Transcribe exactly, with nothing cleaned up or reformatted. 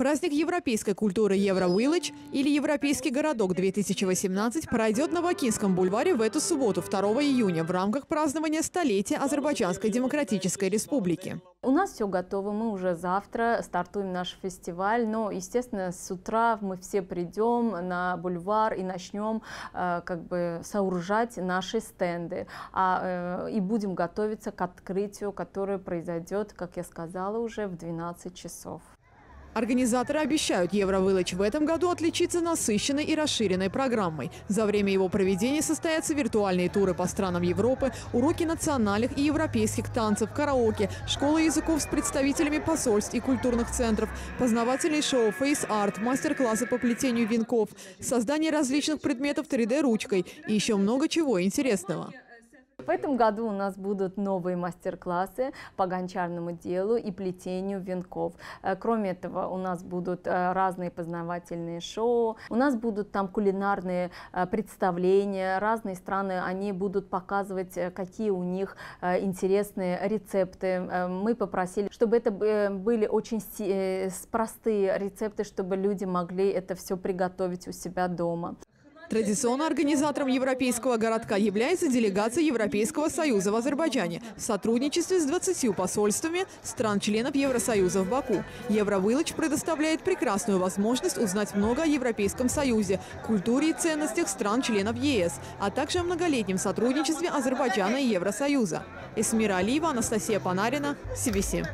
Праздник европейской культуры Eurovillage или Европейский городок две тысячи восемнадцать пройдет на Бакинском бульваре в эту субботу, второго июня, в рамках празднования столетия Азербайджанской демократической республики. У нас все готово, мы уже завтра стартуем наш фестиваль, но, естественно, с утра мы все придем на бульвар и начнем э, как бы сооружать наши стенды, а, э, и будем готовиться к открытию, которое произойдет, как я сказала, уже в двенадцать часов. Организаторы обещают Eurovillage в этом году отличиться насыщенной и расширенной программой. За время его проведения состоятся виртуальные туры по странам Европы, уроки национальных и европейских танцев, караоке, школы языков с представителями посольств и культурных центров, познавательные шоу, фейс-арт, мастер-классы по плетению венков, создание различных предметов три дэ ручкой и еще много чего интересного. В этом году у нас будут новые мастер-классы по гончарному делу и плетению венков. Кроме этого, у нас будут разные познавательные шоу, у нас будут там кулинарные представления, разные страны, они будут показывать, какие у них интересные рецепты. Мы попросили, чтобы это были очень простые рецепты, чтобы люди могли это все приготовить у себя дома. Традиционно организатором Европейского городка является делегация Европейского Союза в Азербайджане в сотрудничестве с двадцатью посольствами стран-членов Евросоюза в Баку. Eurovillage предоставляет прекрасную возможность узнать много о Европейском Союзе, культуре и ценностях стран-членов Е С, а также о многолетнем сотрудничестве Азербайджана и Евросоюза. Эсмира Алиева, Анастасия Панарина, Си Би Си.